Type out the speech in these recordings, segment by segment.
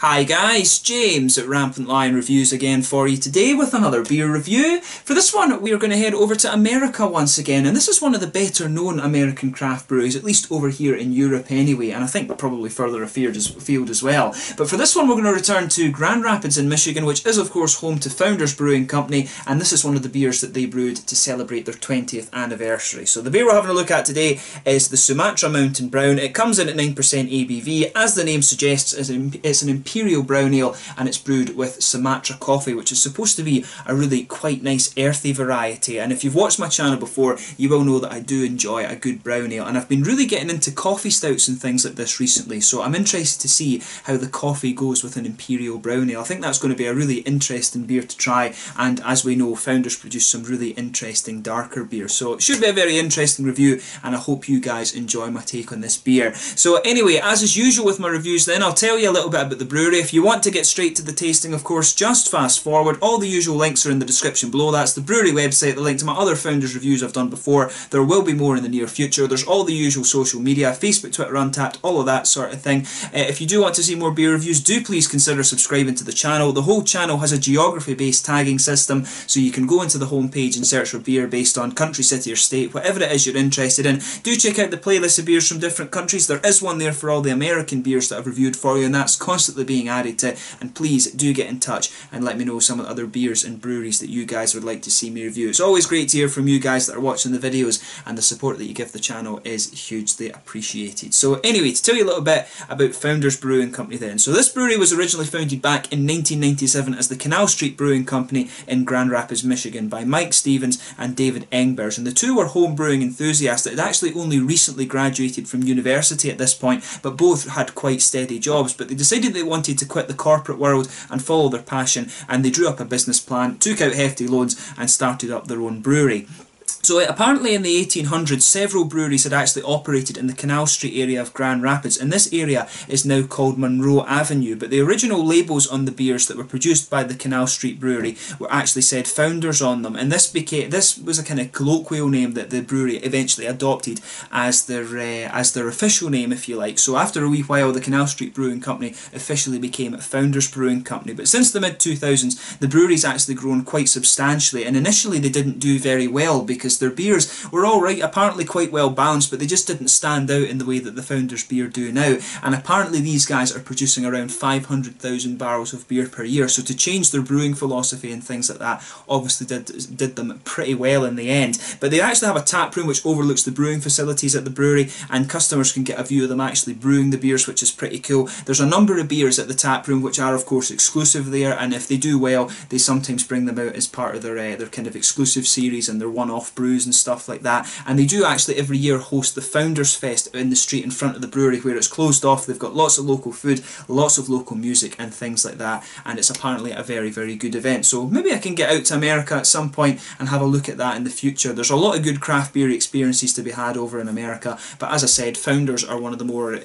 Hi guys, James at Rampant Lion Reviews again for you today with another beer review. For this one we are going to head over to America once again, and this is one of the better known American craft breweries, at least over here in Europe anyway, and I think probably further afield as well. But for this one we're going to return to Grand Rapids in Michigan, which is of course home to Founders Brewing Company, and this is one of the beers that they brewed to celebrate their 20th anniversary. So the beer we're having a look at today is the Sumatra Mountain Brown. It comes in at 9% ABV, as the name suggests, it's an Imperial Brown Ale, and it's brewed with Sumatra coffee, which is supposed to be a really quite nice earthy variety. And if you've watched my channel before, you will know that I do enjoy a good brown ale, and I've been really getting into coffee stouts and things like this recently, so I'm interested to see how the coffee goes with an Imperial Brown Ale. I think that's going to be a really interesting beer to try, and as we know, Founders produce some really interesting darker beer, so it should be a very interesting review, and I hope you guys enjoy my take on this beer. So anyway, as is usual with my reviews then, I'll tell you a little bit about the brewery. If you want to get straight to the tasting, of course, just fast forward. All the usual links are in the description below. That's the brewery website, the link to my other Founders reviews I've done before. There will be more in the near future. There's all the usual social media, Facebook, Twitter, Untappd, all of that sort of thing. If you do want to see more beer reviews, do please consider subscribing to the channel. The whole channel has a geography-based tagging system, so you can go into the homepage and search for beer based on country, city or state, whatever it is you're interested in. Do check out the playlist of beers from different countries. There is one there for all the American beers that I've reviewed for you, and that's constantly being added to, and please do get in touch and let me know some of the other beers and breweries that you guys would like to see me review. It's always great to hear from you guys that are watching the videos, and the support that you give the channel is hugely appreciated. So anyway, to tell you a little bit about Founders Brewing Company then. So this brewery was originally founded back in 1997 as the Canal Street Brewing Company in Grand Rapids, Michigan by Mike Stevens and David Engbers, and the two were home brewing enthusiasts that had actually only recently graduated from university at this point, but both had quite steady jobs. But they decided they wanted to quit the corporate world and follow their passion, and they drew up a business plan, took out hefty loans and started up their own brewery. So apparently in the 1800s several breweries had actually operated in the Canal Street area of Grand Rapids, and this area is now called Monroe Avenue, but the original labels on the beers that were produced by the Canal Street Brewery were actually said Founders on them, and this was a kind of colloquial name that the brewery eventually adopted as their official name, if you like. So after a wee while the Canal Street Brewing Company officially became Founders Brewing Company, but since the mid-2000s the brewery's actually grown quite substantially, and initially they didn't do very well because their beers were alright, apparently quite well balanced, but they just didn't stand out in the way that the Founders beer do now. And apparently these guys are producing around 500,000 barrels of beer per year, so to change their brewing philosophy and things like that obviously did them pretty well in the end. But they actually have a tap room which overlooks the brewing facilities at the brewery, and customers can get a view of them actually brewing the beers, which is pretty cool. There's a number of beers at the tap room which are of course exclusive there, and if they do well they sometimes bring them out as part of their kind of exclusive series and their one-off brews and stuff like that. And they do actually every year host the Founders Fest in the street in front of the brewery, where it's closed off. They've got lots of local food, lots of local music and things like that, and it's apparently a very, very good event. So maybe I can get out to America at some point and have a look at that in the future. There's a lot of good craft beer experiences to be had over in America, but as I said, Founders are one of the more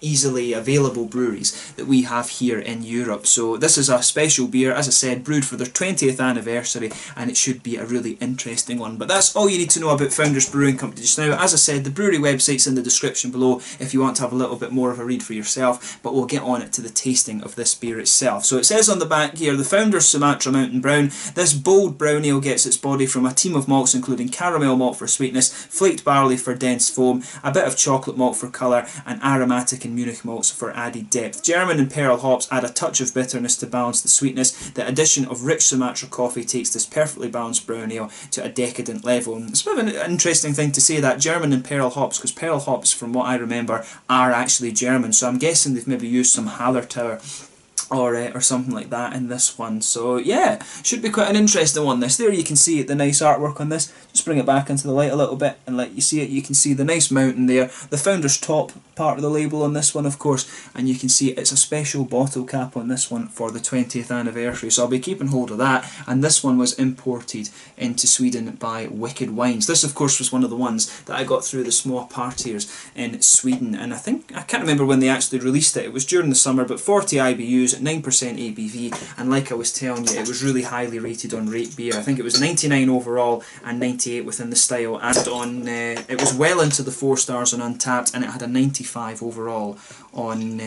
easily available breweries that we have here in Europe. So this is a special beer, as I said, brewed for their 20th anniversary, and it should be a really interesting one. But that's all you need to know about Founders Brewing Company just now. As I said, the brewery website's in the description below if you want to have a little bit more of a read for yourself, but we'll get on to the tasting of this beer itself. So it says on the back here, the Founders Sumatra Mountain Brown. This bold brown ale gets its body from a team of malts including caramel malt for sweetness, flaked barley for dense foam, a bit of chocolate malt for colour, and aromatic and Munich malts for added depth. German and Pearl hops add a touch of bitterness to balance the sweetness. The addition of rich Sumatra coffee takes this perfectly balanced brown ale to a decadent level. And it's a bit of an interesting thing to say that German and Pearl hops, because Pearl hops from what I remember are actually German, so I'm guessing they've maybe used some Hallertauer or something like that in this one. So yeah, should be quite an interesting one this. There you can see the nice artwork on this. Just bring it back into the light a little bit and let you see it. You can see the nice mountain there, the Founders top part of the label on this one of course, and you can see it's a special bottle cap on this one for the 20th anniversary, so I'll be keeping hold of that. And this one was imported into Sweden by Wicked Wines. This of course was one of the ones that I got through the small partiers in Sweden, and I can't remember when they actually released it. It was during the summer, but 40 IBUs at 9% ABV, and like I was telling you, it was really highly rated on RateBeer. I think it was 99 overall and 98 within the style, and on it was well into the 4 stars on Untappd, and it had a 95 overall on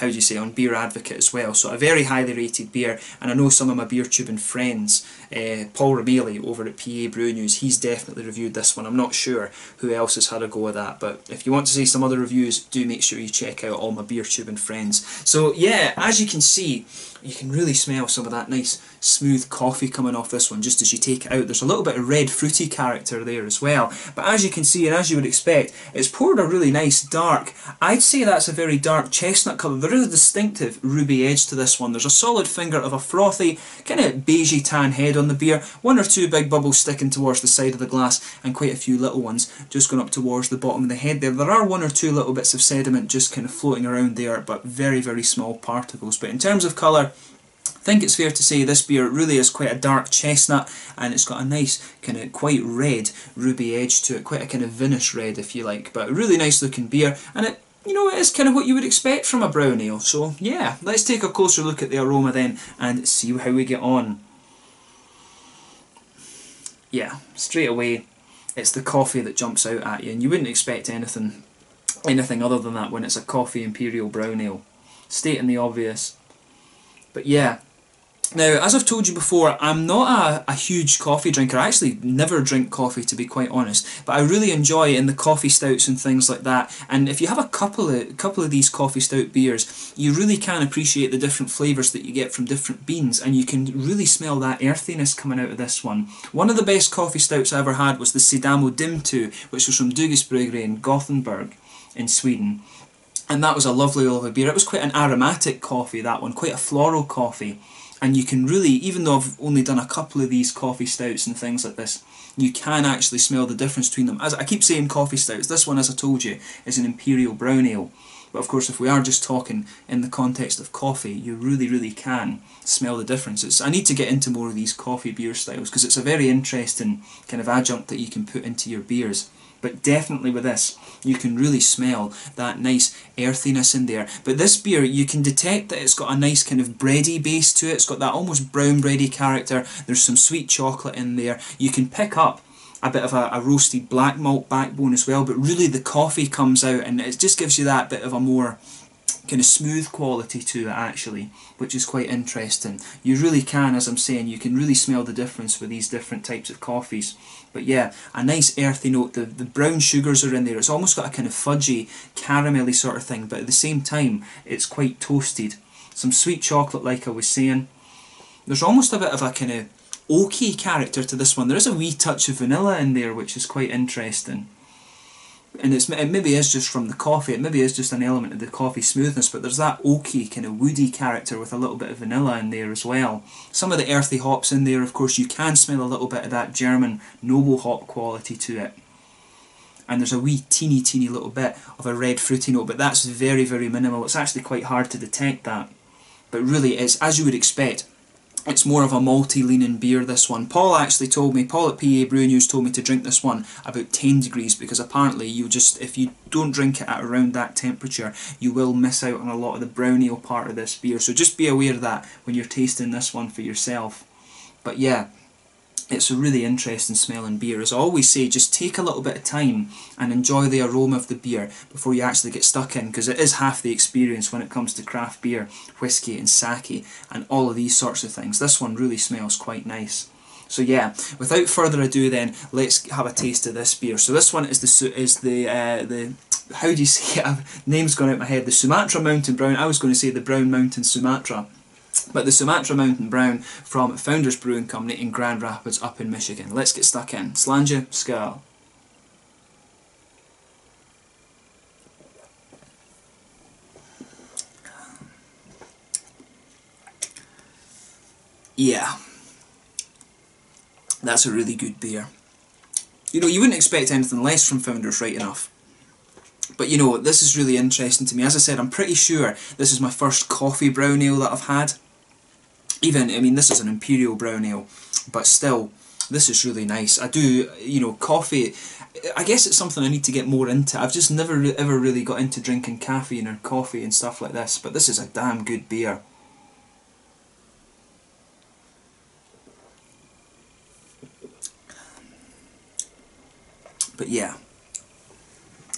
how do you say, on Beer Advocate as well. So a very highly rated beer, and I know some of my beer tubing friends, Paul Ramele over at PA Brew News, he's definitely reviewed this one. I'm not sure who else has had a go at that, but if you want to see some other reviews, do make sure you check out all my beer tubing friends. So yeah, as you can see, you can really smell some of that nice smooth coffee coming off this one just as you take it out. There's a little bit of red fruity character there as well, but as you can see and as you would expect, it's poured a really nice dark, I'd say that's a very dark chestnut colour. There is a distinctive ruby edge to this one. There's a solid finger of a frothy kind of beigey tan head on the beer, one or two big bubbles sticking towards the side of the glass and quite a few little ones just going up towards the bottom of the head there. There are one or two little bits of sediment just kind of floating around there, but very, very small particles. But in terms of colour, I think it's fair to say this beer really is quite a dark chestnut, and it's got a nice kind of quite red ruby edge to it, quite a kind of vinous red if you like, but a really nice looking beer, and it, you know, it is kind of what you would expect from a brown ale. So yeah, let's take a closer look at the aroma then and see how we get on. Yeah, straight away it's the coffee that jumps out at you, and you wouldn't expect anything other than that when it's a coffee imperial brown ale. Stating the obvious, but yeah. Now, as I've told you before, I'm not a huge coffee drinker. I actually never drink coffee, to be quite honest, but I really enjoy it in the coffee stouts and things like that. And if you have a couple of these coffee stout beers, you really can appreciate the different flavours that you get from different beans, and you can really smell that earthiness coming out of this one. One of the best coffee stouts I ever had was the Sidamo Dimtu, which was from Dugisbrugre in Gothenburg in Sweden. And that was a lovely beer. It was quite an aromatic coffee, that one, quite a floral coffee. And you can really, even though I've only done a couple of these coffee stouts and things like this, you can actually smell the difference between them. As I keep saying coffee stouts, this one, as I told you, is an imperial brown ale. But of course, if we are just talking in the context of coffee, you really, really can smell the differences. I need to get into more of these coffee beer styles because it's a very interesting kind of adjunct that you can put into your beers. But definitely with this, you can really smell that nice earthiness in there. But this beer, you can detect that it's got a nice kind of bready base to it. It's got that almost brown bready character. There's some sweet chocolate in there. You can pick up a bit of a roasted black malt backbone as well, but really the coffee comes out and it just gives you that bit of a more kind of smooth quality to it actually, which is quite interesting. You really can, as I'm saying, you can really smell the difference with these different types of coffees. But yeah, a nice earthy note, the brown sugars are in there, it's almost got a kind of fudgy, caramelly sort of thing, but at the same time it's quite toasted. Some sweet chocolate like I was saying. There's almost a bit of a kind of oaky character to this one. There is a wee touch of vanilla in there, which is quite interesting. And it maybe is just from the coffee, it maybe is just an element of the coffee smoothness, but there's that oaky, kind of woody character with a little bit of vanilla in there as well. Some of the earthy hops in there, of course, you can smell a little bit of that German noble hop quality to it. And there's a wee teeny little bit of a red fruity note, but that's very, very minimal. It's actually quite hard to detect that. But really, it's, as you would expect, it's more of a malty leaning beer, this one. Paul actually told me, Paul at PA Brew News told me to drink this one about 10 degrees because apparently you just, if you don't drink it at around that temperature, you will miss out on a lot of the brown ale part of this beer. So just be aware of that when you're tasting this one for yourself. But yeah, it's a really interesting smelling beer. As I always say, just take a little bit of time and enjoy the aroma of the beer before you actually get stuck in, because it is half the experience when it comes to craft beer, whiskey and sake and all of these sorts of things. This one really smells quite nice. So yeah, without further ado then, let's have a taste of this beer. So this one is the how do you say it? Name's gone out of my head. The Sumatra Mountain Brown. I was going to say the Brown Mountain Sumatra. But the Sumatra Mountain Brown from Founders Brewing Company in Grand Rapids up in Michigan. Let's get stuck in. Slanja, skål. Yeah. That's a really good beer. You know, you wouldn't expect anything less from Founders, right enough. But you know, this is really interesting to me. As I said, I'm pretty sure this is my first coffee brown ale that I've had. Even, I mean, this is an imperial brown ale, but still, this is really nice. I do, you know, coffee, I guess it's something I need to get more into. I've just never ever really got into drinking caffeine or coffee and stuff like this, but this is a damn good beer. But yeah.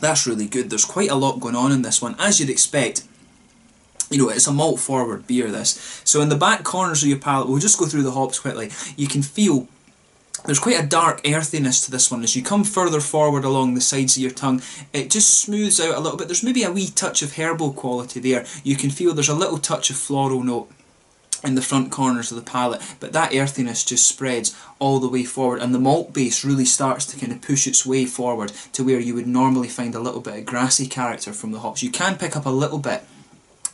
That's really good. There's quite a lot going on in this one, as you'd expect. you know, it's a malt forward beer, this. So in the back corners of your palate, we'll just go through the hops quickly, you can feel there's quite a dark earthiness to this one. As you come further forward along the sides of your tongue, it just smooths out a little bit. There's maybe a wee touch of herbal quality there. You can feel there's a little touch of floral note in the front corners of the palate, but that earthiness just spreads all the way forward, and the malt base really starts to kind of push its way forward to where you would normally find a little bit of grassy character from the hops. You can pick up a little bit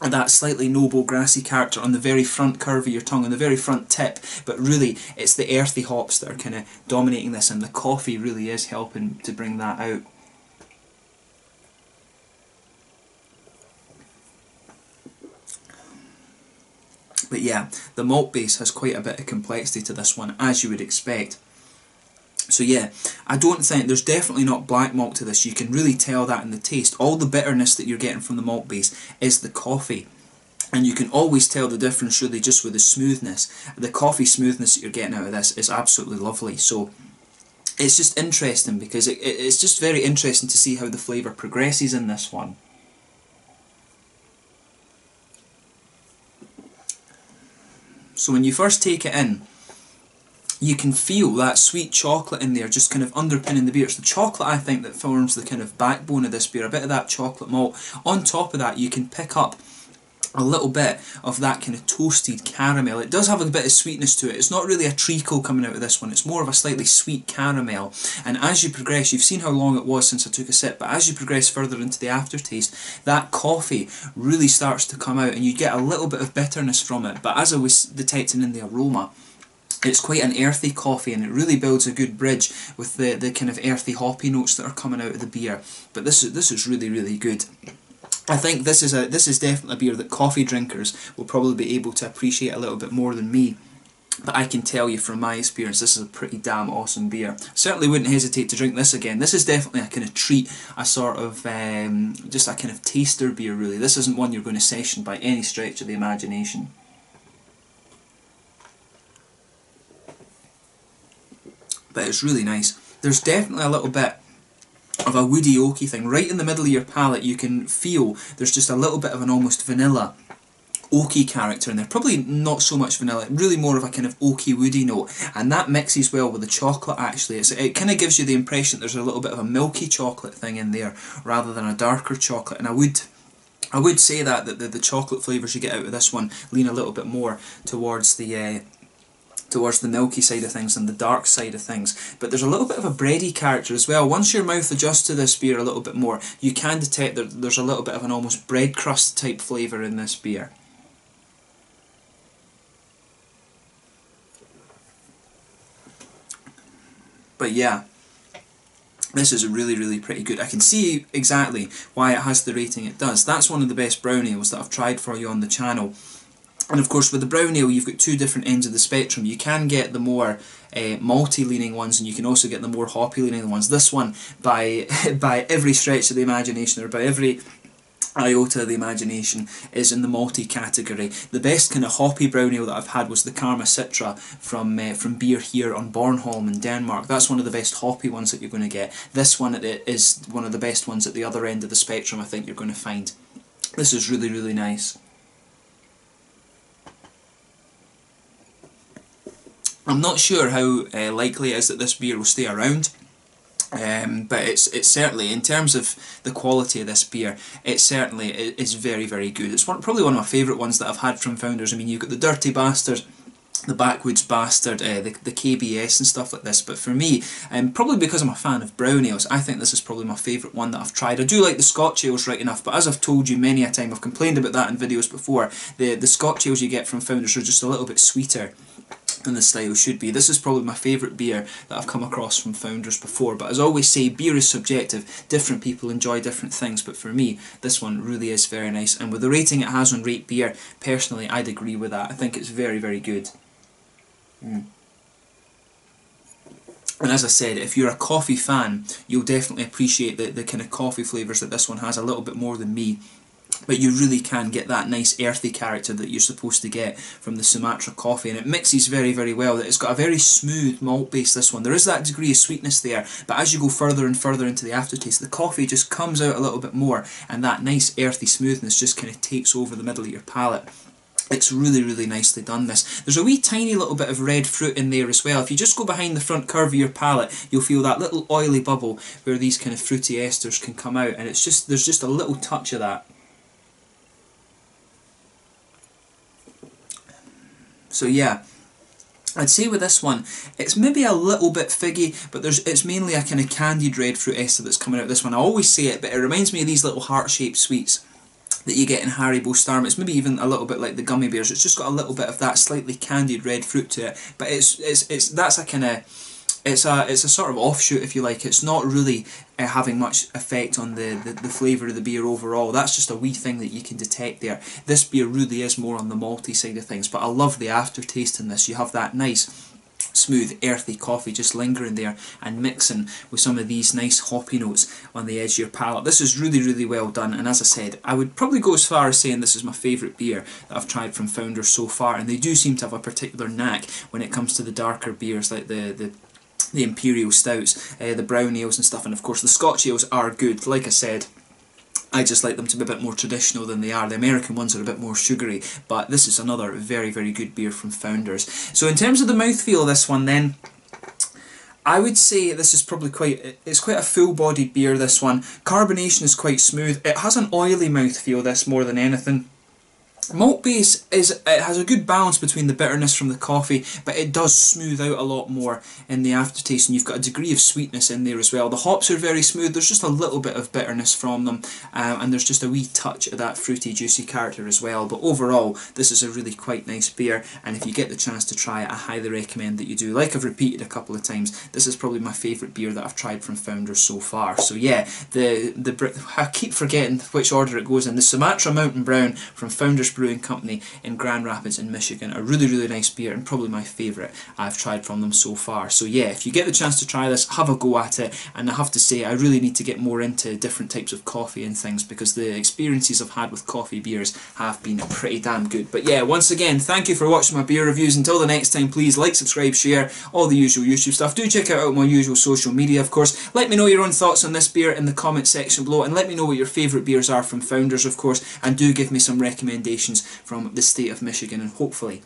of that slightly noble grassy character on the very front curve of your tongue, on the very front tip, but really it's the earthy hops that are kind of dominating this, and the coffee really is helping to bring that out. But yeah, the malt base has quite a bit of complexity to this one, as you would expect. So yeah, I don't think, there's definitely not black malt to this. You can really tell that in the taste. All the bitterness that you're getting from the malt base is the coffee. And you can always tell the difference really just with the smoothness. The coffee smoothness that you're getting out of this is absolutely lovely. So it's just interesting, because it's just very interesting to see how the flavour progresses in this one. So when you first take it in, you can feel that sweet chocolate in there just kind of underpinning the beer. It's the chocolate, I think, that forms the kind of backbone of this beer, a bit of that chocolate malt. On top of that, you can pick up a little bit of that kind of toasted caramel. It does have a bit of sweetness to it. It's not really a treacle coming out of this one. It's more of a slightly sweet caramel. And as you progress, you've seen how long it was since I took a sip, but as you progress further into the aftertaste, that coffee really starts to come out, and you get a little bit of bitterness from it. But as I was detecting in the aroma, it's quite an earthy coffee, and it really builds a good bridge with the kind of earthy hoppy notes that are coming out of the beer. But this is really, really good. I think this is definitely a beer that coffee drinkers will probably be able to appreciate a little bit more than me. But I can tell you from my experience, this is a pretty damn awesome beer. Certainly wouldn't hesitate to drink this again. This is definitely a kind of treat, a sort of just a kind of taster beer really. This isn't one you're going to session by any stretch of the imagination. But it's really nice. There's definitely a little bit of a woody oaky thing. Right in the middle of your palate you can feel there's just a little bit of an almost vanilla oaky character in there. Probably not so much vanilla, really more of a kind of oaky woody note, and that mixes well with the chocolate actually. It kind of gives you the impression that there's a little bit of a milky chocolate thing in there rather than a darker chocolate, and I would say that the chocolate flavours you get out of this one lean a little bit more towards the milky side of things and the dark side of things. But there's a little bit of a bready character as well. Once your mouth adjusts to this beer a little bit more, you can detect that there's a little bit of an almost bread crust type flavour in this beer. But yeah, this is really, really pretty good. I can see exactly why it has the rating it does. That's one of the best brown ales that I've tried for you on the channel. And of course with the brown ale you've got two different ends of the spectrum. You can get the more malty leaning ones, and you can also get the more hoppy leaning ones. This one by every stretch of the imagination, or by every iota of the imagination, is in the malty category. The best kind of hoppy brown ale that I've had was the Karma Citra from Beer here on Bornholm in Denmark. That's one of the best hoppy ones that you're going to get. This one is one of the best ones at the other end of the spectrum I think you're going to find. This is really, really nice. I'm not sure how likely it is that this beer will stay around, but it's certainly, in terms of the quality of this beer, it certainly is very, very good. It's probably one of my favourite ones that I've had from Founders. I mean, you've got the Dirty Bastard, the Backwoods Bastard, the KBS and stuff like this, but for me, probably because I'm a fan of brown ales, I think this is probably my favourite one that I've tried. I do like the Scotch ales right enough, but as I've told you many a time, I've complained about that in videos before, the Scotch ales you get from Founders are just a little bit sweeter than the style should be. This is probably my favourite beer that I've come across from Founders before, but as I always say, beer is subjective, different people enjoy different things, but for me this one really is very nice, and with the rating it has on RateBeer, personally I'd agree with that. I think it's very, very good. And as I said, if you're a coffee fan, you'll definitely appreciate the kind of coffee flavours that this one has a little bit more than me. but you really can get that nice earthy character that you're supposed to get from the Sumatra coffee, and it mixes very, very well. It's got a very smooth malt base, this one. There is that degree of sweetness there, but as you go further and further into the aftertaste, the coffee just comes out a little bit more, and that nice earthy smoothness just kind of takes over the middle of your palate. It's really, really nicely done, this. There's a wee tiny little bit of red fruit in there as well. If you just go behind the front curve of your palate, you'll feel that little oily bubble where these kind of fruity esters can come out, and it's just, there's just a little touch of that. So yeah, I'd say with this one, it's maybe a little bit figgy, but it's mainly a kind of candied red fruit ester that's coming out of this one. I always say it, but it reminds me of these little heart-shaped sweets that you get in Haribo Star. It's maybe even a little bit like the gummy bears. It's just got a little bit of that slightly candied red fruit to it, but it's a sort of offshoot, if you like. It's not really having much effect on the flavour of the beer overall. That's just a wee thing that you can detect there. This beer really is more on the malty side of things, but I love the aftertaste in this. You have that nice smooth earthy coffee just lingering there and mixing with some of these nice hoppy notes on the edge of your palate. This is really, really well done, and as I said, I would probably go as far as saying this is my favourite beer that I've tried from Founders so far, and they do seem to have a particular knack when it comes to the darker beers like the imperial stouts, the brown ales and stuff, and of course the Scotch ales are good. Like I said, I just like them to be a bit more traditional than they are. The American ones are a bit more sugary, but this is another very, very good beer from Founders. So in terms of the mouthfeel of this one then, I would say this is probably quite a full-bodied beer, this one. Carbonation is quite smooth. It has an oily mouthfeel, this, more than anything. Malt base has a good balance between the bitterness from the coffee, but it does smooth out a lot more in the aftertaste, and you've got a degree of sweetness in there as well. The hops are very smooth. There's just a little bit of bitterness from them, and there's just a wee touch of that fruity, juicy character as well. But overall, this is a really quite nice beer, and if you get the chance to try it, I highly recommend that you do. Like I've repeated a couple of times, this is probably my favourite beer that I've tried from Founders so far. So yeah, I keep forgetting which order it goes in. The Sumatra Mountain Brown from Founders Brewing Company in Grand Rapids in Michigan. A really, really nice beer, and probably my favourite I've tried from them so far. So yeah, if you get the chance to try this, have a go at it. And I have to say, I really need to get more into different types of coffee and things, because the experiences I've had with coffee beers have been pretty damn good. But yeah, once again, thank you for watching my beer reviews. Until the next time, please like, subscribe, share, all the usual YouTube stuff. Do check out my usual social media, of course. Let me know your own thoughts on this beer in the comment section below, and let me know what your favourite beers are from Founders, of course, and do give me some recommendations from the state of Michigan, and hopefully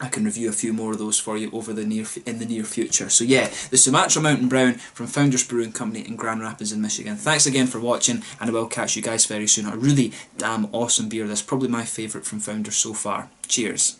I can review a few more of those for you in the near future. So yeah, the Sumatra Mountain Brown from Founders Brewing Company in Grand Rapids in Michigan. Thanks again for watching, and I will catch you guys very soon. A really damn awesome beer, that's probably my favourite from Founders so far. Cheers.